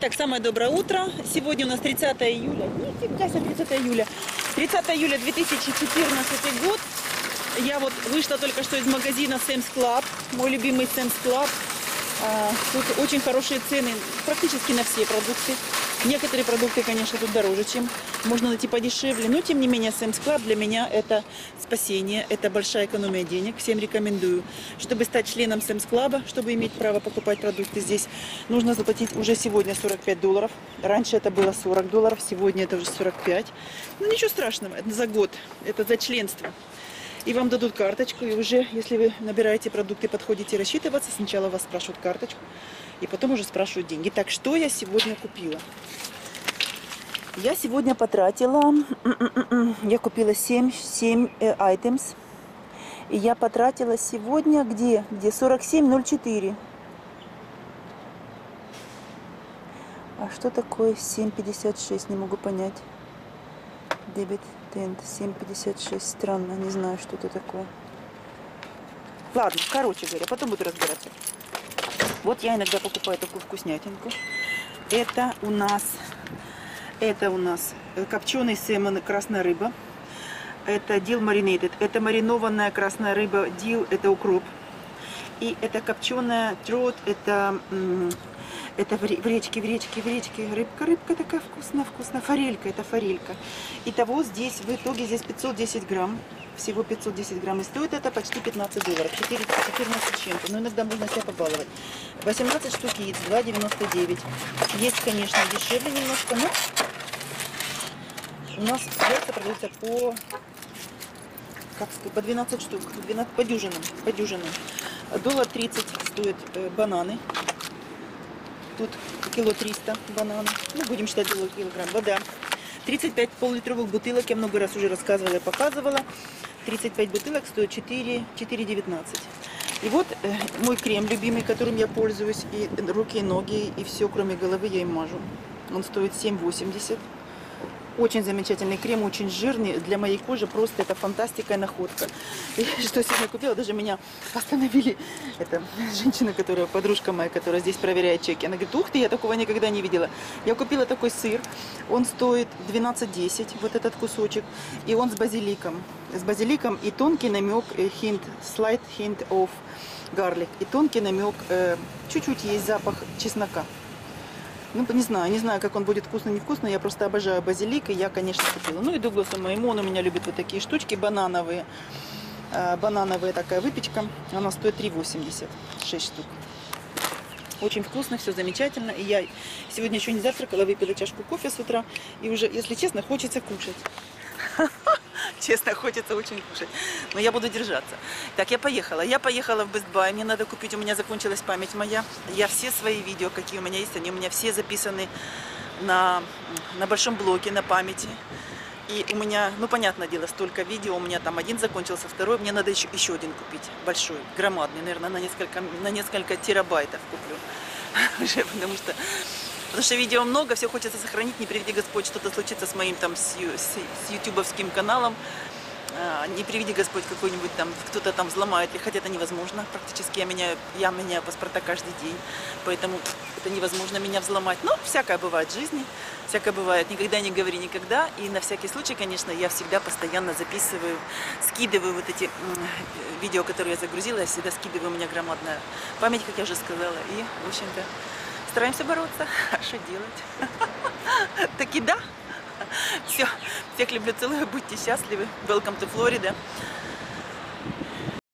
Так, самое доброе утро. Сегодня у нас 30 июля. Нифига себе, 30 июля. 30 июля 2014 год. Я вот вышла только что из магазина Sam's Club. Мой любимый Sam's Club. Тут очень хорошие цены практически на все продукты. Некоторые продукты, конечно, тут дороже, чем можно найти подешевле. Но, тем не менее, Sam's Club для меня это спасение, это большая экономия денег. Всем рекомендую. Чтобы стать членом Sam's Club, чтобы иметь право покупать продукты здесь, нужно заплатить уже сегодня 45 долларов. Раньше это было 40 долларов, сегодня это уже 45. Ну, ничего страшного, это за год, это за членство. И вам дадут карточку, и уже, если вы набираете продукты, подходите рассчитываться, сначала вас спрашивают карточку, и потом уже спрашивают деньги. Так, что я сегодня купила? Я сегодня потратила... Я купила 7 items. И я потратила сегодня где? Где? 47,04. А что такое 7,56? Не могу понять. Дебет. 7,56. Странно, не знаю, что это такое. Ладно, короче говоря, потом буду разбираться. Вот я иногда покупаю такую вкуснятинку. Это у нас копченый сэмон, красная рыба. Это дил маринейтед. Это маринованная красная рыба. Дил – это укроп. И это копченая трот. Это в речке. Рыбка такая вкусная. Форелька, это форелька. Итого здесь, в итоге, здесь 510 грамм. Всего 510 грамм. И стоит это почти 15 долларов. 14 чем-то. Но иногда можно себя побаловать. 18 штук яиц, 2,99. Есть, конечно, дешевле немножко, но у нас яйца продаются по... Как сказать, по 12 штук. По дюжинам. $1.30 стоят бананы. Тут кило 300 бананов. Ну, будем считать килограмм. Вода. 35 пол-литровых бутылок. Я много раз уже рассказывала и показывала. 35 бутылок стоит 4,19. И вот мой крем любимый, которым я пользуюсь. И руки, и ноги, и все, кроме головы, я им мажу. Он стоит 7,80. Очень замечательный крем, очень жирный. Для моей кожи просто это фантастика и находка. И что сегодня купила, даже меня остановили. Это женщина, которая, подружка моя, которая здесь проверяет чеки. Она говорит, ух ты, я такого никогда не видела. Я купила такой сыр. Он стоит 12,10, вот этот кусочек. И он с базиликом. С базиликом и тонкий намек, hint, slight hint of garlic. И тонкий намек, чуть-чуть есть запах чеснока. Ну, не знаю, как он будет вкусно-невкусно. Я просто обожаю базилик, и я, конечно, купила. Ну, и Дугласу моему, он у меня любит вот такие штучки, банановые. Банановая такая выпечка. Она стоит 3,80, 6 штук. Очень вкусно, все замечательно. И я сегодня еще не завтракала, выпила чашку кофе с утра. И уже, если честно, хочется кушать. Честно, хочется очень кушать. Но я буду держаться. Так, я поехала. Я поехала в Best Buy. Мне надо купить. У меня закончилась память моя. Я все свои видео, какие у меня есть, они у меня все записаны на большом блоке, на памяти. И у меня, ну, понятное дело, столько видео. У меня там один закончился, второй. Мне надо еще один купить. Большой, громадный. Наверное, на несколько терабайтов куплю. Уже потому что видео много, все хочется сохранить, не приведи Господь, что-то случится с моим там, с ютубовским каналом, не приведи Господь какой-нибудь там, кто-то там взломает, хотя это невозможно, практически я меняю паспорта каждый день, поэтому это невозможно меня взломать, но всякое бывает в жизни, всякое бывает, никогда не говори никогда, и на всякий случай, конечно, я всегда постоянно записываю, скидываю вот эти видео, которые я загрузила, я всегда скидываю, у меня громадная память, как я уже сказала, и, в общем-то, стараемся бороться. А что делать? Таки да. Все. Всех люблю, целую. Будьте счастливы. Welcome to Florida.